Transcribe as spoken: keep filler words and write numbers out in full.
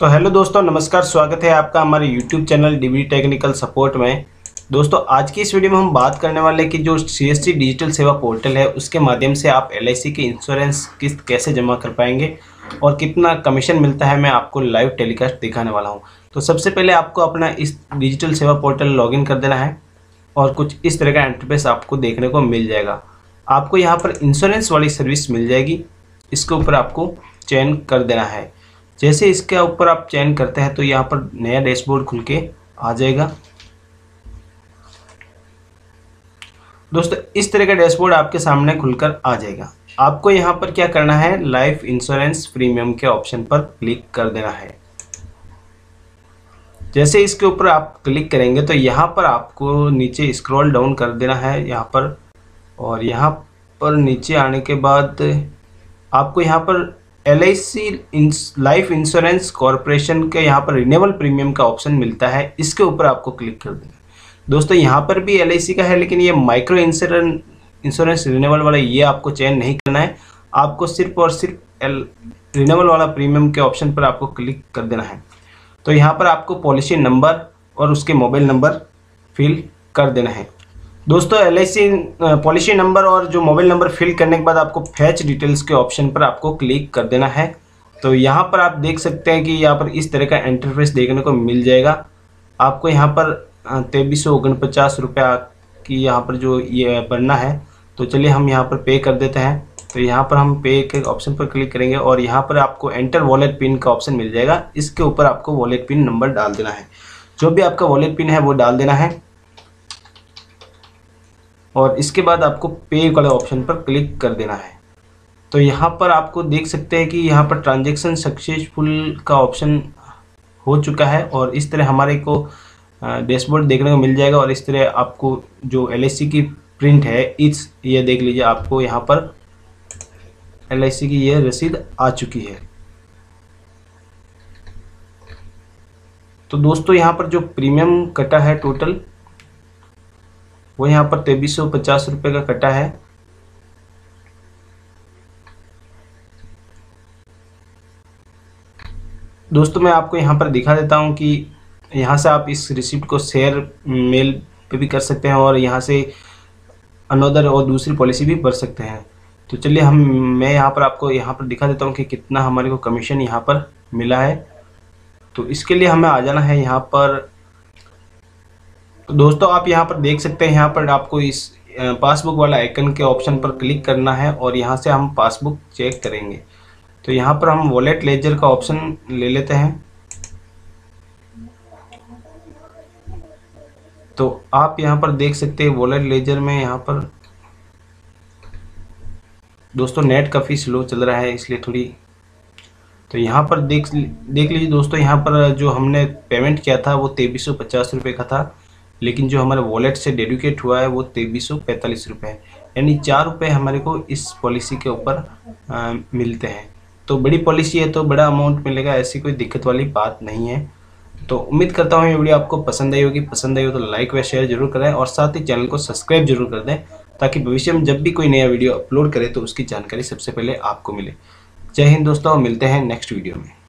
तो हेलो दोस्तों, नमस्कार। स्वागत है आपका हमारे YouTube channel DBT technical support में। दोस्तों आज की इस वीडियो में हम बात करने वाले हैं कि जो सीएससी डिजिटल सेवा पोर्टल है उसके माध्यम से आप एलआईसी के इंश्योरेंस किस्त कैसे जमा कर पाएंगे और कितना कमीशन मिलता है, मैं आपको लाइव टेलीकास्ट दिखाने वाला हूँ। तो सबसे पहले आपको अपना इस डिजिटल सेवा पोर्टल लॉगिन कर देना है और कुछ इस तरह का इंटरफेस आपको देखने को मिल जाएगा। आपको यहाँ पर इंश्योरेंस वाली सर्विस मिल जाएगी, इसके ऊपर आपको चयन कर देना है। जैसे इसके ऊपर आप चयन करते हैं तो यहाँ पर नया डैशबोर्ड खुल के आ जाएगा। दोस्तों इस तरह का डैशबोर्ड आपके सामने खुलकर आ जाएगा। आपको यहाँ पर क्या करना है, लाइफ इंश्योरेंस प्रीमियम के ऑप्शन पर क्लिक कर देना है। जैसे इसके ऊपर आप क्लिक करेंगे तो यहाँ पर आपको नीचे स्क्रॉल डाउन कर देना है यहाँ पर, और यहाँ पर नीचे आने के बाद आपको यहाँ पर L I C life insurance corporation के यहाँ पर रिन्यूएबल प्रीमियम का ऑप्शन मिलता है, इसके ऊपर आपको क्लिक कर देना है। दोस्तों यहाँ पर भी एल आई सी का है, लेकिन ये माइक्रो इंश्योरेंस इंश्योरेंस रिन्यूएबल वाला ये आपको चयन नहीं करना है। आपको सिर्फ और सिर्फ एल रिन्यूएबल वाला प्रीमियम के ऑप्शन पर आपको क्लिक कर देना है। तो यहाँ पर आपको पॉलिसी नंबर और उसके मोबाइल नंबर फिल कर देना है। दोस्तों L I C policy number और जो मोबाइल नंबर फिल करने के बाद आपको फैच डिटेल्स के ऑप्शन पर आपको क्लिक कर देना है। तो यहाँ पर आप देख सकते हैं कि यहाँ पर इस तरह का इंटरफेस देखने को मिल जाएगा। आपको यहाँ पर तेईस सौ उनपचास रुपया की यहाँ पर जो ये भरना है, तो चलिए हम यहाँ पर पे कर देते हैं। तो यहाँ पर हम पे के ऑप्शन पर क्लिक करेंगे और यहाँ पर आपको एंटर वॉलेट पिन का ऑप्शन मिल जाएगा। इसके ऊपर आपको वॉलेट पिन नंबर डाल देना है, जो भी आपका वॉलेट पिन है वो डाल देना है, और इसके बाद आपको पे वाले ऑप्शन पर क्लिक कर देना है। तो यहाँ पर आपको देख सकते हैं कि यहाँ पर ट्रांजैक्शन सक्सेसफुल का ऑप्शन हो चुका है, और इस तरह हमारे को डैशबोर्ड देखने को मिल जाएगा। और इस तरह आपको जो एल आई सी की प्रिंट है इस ये देख लीजिए, आपको यहाँ पर एल आई सी की यह रसीद आ चुकी है। तो दोस्तों यहाँ पर जो प्रीमियम कटा है टोटल वो यहाँ पर तेईस सौ पचास रुपये का कटा है। दोस्तों मैं आपको यहाँ पर दिखा देता हूँ कि यहाँ से आप इस रिसिप्ट को शेयर मेल पे भी कर सकते हैं और यहाँ से अनदर और दूसरी पॉलिसी भी भर सकते हैं। तो चलिए हम मैं यहाँ पर आपको यहाँ पर दिखा देता हूँ कि कितना हमारे को कमीशन यहाँ पर मिला है। तो इसके लिए हमें आ जाना है यहाँ पर। तो दोस्तों आप यहाँ पर देख सकते हैं, यहाँ पर आपको इस पासबुक वाला आइकन के ऑप्शन पर क्लिक करना है और यहाँ से हम पासबुक चेक करेंगे। तो यहाँ पर हम वॉलेट लेजर का ऑप्शन ले लेते हैं। तो आप यहाँ पर देख सकते हैं वॉलेट लेजर में यहाँ पर दोस्तों नेट काफ़ी स्लो चल रहा है, इसलिए थोड़ी तो यहाँ पर देख देख लीजिए दोस्तों, यहाँ पर जो हमने पेमेंट किया था वो तेईस सौ पचास रुपये का था, लेकिन जो हमारे वॉलेट से डेडिकेट हुआ है वो तेईस सौ पैंतालीस रुपये, यानी चार रुपये हमारे को इस पॉलिसी के ऊपर मिलते हैं। तो बड़ी पॉलिसी है तो बड़ा अमाउंट मिलेगा, ऐसी कोई दिक्कत वाली बात नहीं है। तो उम्मीद करता हूँ ये वीडियो आपको पसंद आई होगी। पसंद आई हो तो लाइक व शेयर जरूर करें और साथ ही चैनल को सब्सक्राइब जरूर कर दें, ताकि भविष्य में जब भी कोई नया वीडियो अपलोड करे तो उसकी जानकारी सबसे पहले आपको मिले। जय हिंद दोस्तों, मिलते हैं नेक्स्ट वीडियो में।